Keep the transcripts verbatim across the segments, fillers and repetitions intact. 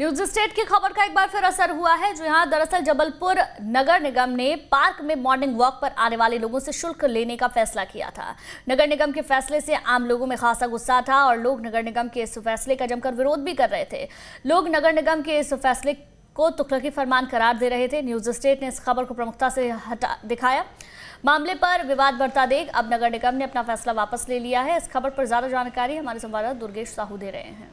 News state की खबर का एक बार फिर असर हुआ है। जो यहाँ दरअसल जबलपुर नगर निगम ने पार्क में मॉर्निंग वॉक पर आने वाले लोगों से शुल्क लेने का फैसला किया था। नगर निगम के फैसले से आम लोगों में खासा गुस्सा था और लोग नगर निगम के इस फैसले का जमकर विरोध भी कर रहे थे। लोग नगर निगम के इस फैसले को तुगलकी फरमान करार दे रहे थे। न्यूज स्टेट ने इस खबर को प्रमुखता से हटा दिखाया। मामले पर विवाद बढ़ता देख अब नगर निगम ने अपना फैसला वापस ले लिया है। इस खबर पर ज्यादा जानकारी हमारे संवाददाता दुर्गेश साहू दे रहे हैं।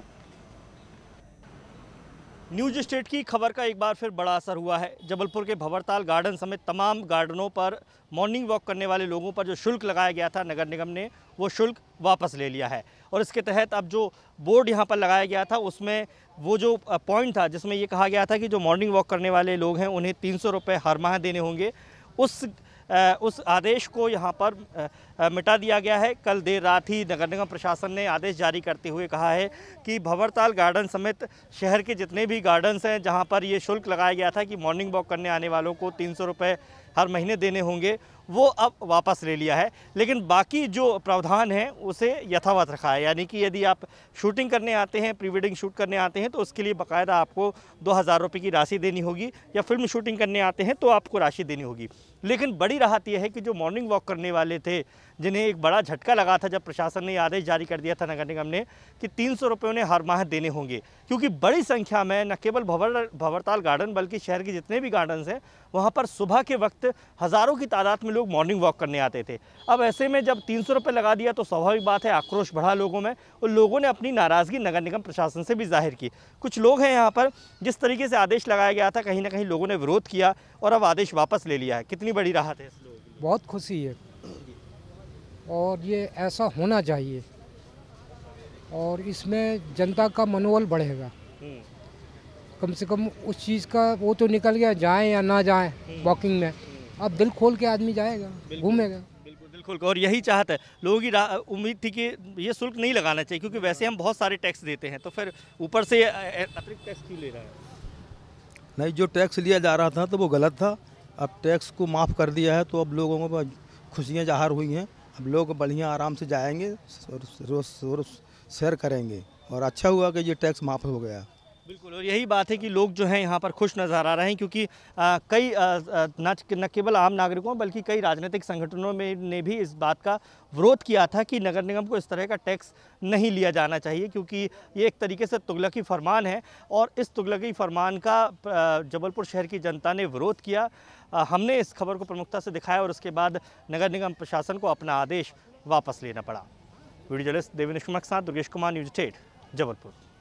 न्यूज स्टेट की खबर का एक बार फिर बड़ा असर हुआ है। जबलपुर के भंवरताल गार्डन समेत तमाम गार्डनों पर मॉर्निंग वॉक करने वाले लोगों पर जो शुल्क लगाया गया था, नगर निगम ने वो शुल्क वापस ले लिया है। और इसके तहत अब जो बोर्ड यहाँ पर लगाया गया था उसमें वो जो पॉइंट था जिसमें ये कहा गया था कि जो मॉर्निंग वॉक करने वाले लोग हैं उन्हें तीन सौ रुपये हर माह देने होंगे, उस उस आदेश को यहाँ पर मिटा दिया गया है। कल देर रात ही नगर निगम प्रशासन ने आदेश जारी करते हुए कहा है कि भंवरताल गार्डन समेत शहर के जितने भी गार्डन्स हैं जहाँ पर ये शुल्क लगाया गया था कि मॉर्निंग वॉक करने आने वालों को तीन सौ रुपये हर महीने देने होंगे, वो अब वापस ले लिया है। लेकिन बाकी जो प्रावधान हैं उसे यथावत रखा है, यानी कि यदि आप शूटिंग करने आते हैं, प्री वेडिंग शूट करने आते हैं तो उसके लिए बाकायदा आपको दो हज़ार रुपये की राशि देनी होगी, या फिल्म शूटिंग करने आते हैं तो आपको राशि देनी होगी। लेकिन बड़ी राहत यह है कि जो मॉर्निंग वॉक करने वाले थे, जिन्हें एक बड़ा झटका लगा था जब प्रशासन ने आदेश जारी कर दिया था नगर निगम ने कि तीन सौ रुपये उन्हें हर माह देने होंगे, क्योंकि बड़ी संख्या में न केवल भंवर भंवरताल गार्डन बल्कि शहर के जितने भी गार्डन्स हैं वहाँ पर सुबह के वक्त हज़ारों की तादाद में लोग मॉर्निंग वॉक करने आते थे। अब ऐसे में जब तीन सौ रुपये लगा दिया तो स्वाभाविक बात है आक्रोश बढ़ा लोगों में, और लोगों ने अपनी नाराज़गी नगर निगम प्रशासन से भी जाहिर की। कुछ लोग हैं यहाँ पर, जिस तरीके से आदेश लगाया गया था कहीं ना कहीं लोगों ने विरोध किया और अब आदेश वापस ले लिया है। कितनी बड़ी राहत है? बहुत खुशी है और ये ऐसा होना चाहिए और इसमें जनता का मनोबल बढ़ेगा। कम से कम उस चीज़ का वो तो निकल गया, जाएं या ना जाएं वॉकिंग में, अब दिल खोल के आदमी जाएगा, घूमेगा। बिल्कुल दिल खोल के, और यही चाहत है लोगों की। उम्मीद थी कि ये शुल्क नहीं लगाना चाहिए क्योंकि वैसे हम बहुत सारे टैक्स देते हैं, तो फिर ऊपर से अतिरिक्त टैक्स क्यों ले रहा है? नहीं, जो टैक्स लिया जा रहा था तो वो गलत था। अब टैक्स को माफ़ कर दिया है तो अब लोगों को खुशियाँ ज़ाहिर हुई हैं। अब लोग बढ़िया आराम से जाएंगे, रोज सैर करेंगे, और अच्छा हुआ कि ये टैक्स माफ़ हो गया। बिल्कुल, और यही बात है कि लोग जो हैं यहाँ पर खुश नज़र आ रहे हैं, क्योंकि आ, कई न केवल आम नागरिकों बल्कि कई राजनीतिक संगठनों में ने भी इस बात का विरोध किया था कि नगर निगम को इस तरह का टैक्स नहीं लिया जाना चाहिए, क्योंकि ये एक तरीके से तुगलकी फरमान है और इस तुगलकी फरमान का जबलपुर शहर की जनता ने विरोध किया। आ, हमने इस खबर को प्रमुखता से दिखाया और उसके बाद नगर निगम प्रशासन को अपना आदेश वापस लेना पड़ा। वीडियो जर्नलिस्ट देवेंद्र शुक्ला के साथ दुर्गेश कुमार, न्यूज स्टेट, जबलपुर।